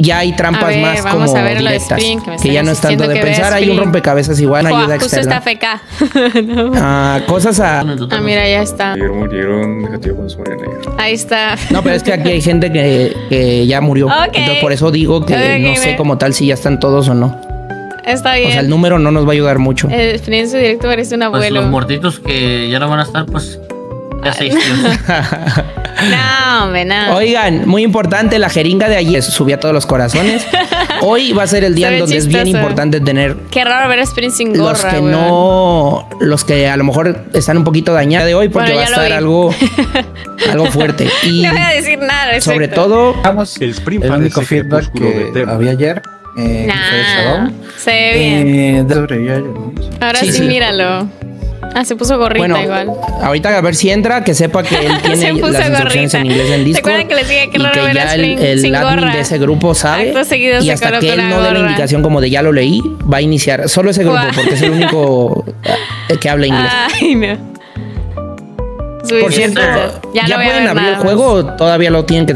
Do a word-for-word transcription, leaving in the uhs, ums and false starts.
Ya hay trampas ver, más vamos como a ver directas, lo de Spring, que, que ya no es tanto de pensar. Hay un rompecabezas igual, Ojo, ayuda externa. Justo está F K. no. Ah, cosas a... Ah, mira, ya está. Murieron, murieron, Ahí está. No, pero es que aquí hay gente que, que ya murió. Okay. Entonces, por eso digo que okay, no sé okay, como tal si ya están todos o no. Está bien. O sea, el número no nos va a ayudar mucho. El experiencia directo parece un abuelo. Pues los muertitos que ya no van a estar, pues... No, hombre, no. Oigan, muy importante, la jeringa de allí subí a todos los corazones. Hoy va a ser el día en donde chistoso. es bien importante tener. Qué raro ver a Spring sin gorra. Los que weón. no. Los que a lo mejor están un poquito dañados de hoy porque bueno, va a estar algo, algo fuerte. Y no voy a decir nada. Respecto. Sobre todo, vamos, el, el único feedback que, que había ayer. Eh, nah, se ve bien. Eh, de... Ahora sí, sí, sí, míralo. Ah, se puso gorrita bueno, igual. Ahorita a ver si entra, que sepa que él tiene las instrucciones en inglés en Discord. ¿Se acuerdan que les dije que lo reveló Spring sin, sin gorra? El admin de ese grupo sabe. Y hasta que él no dé la indicación como de ya lo leí, va a iniciar solo ese grupo porque es el único que habla inglés. Ay, no. Por cierto, ¿ya pueden abrir el juego o todavía lo tienen que...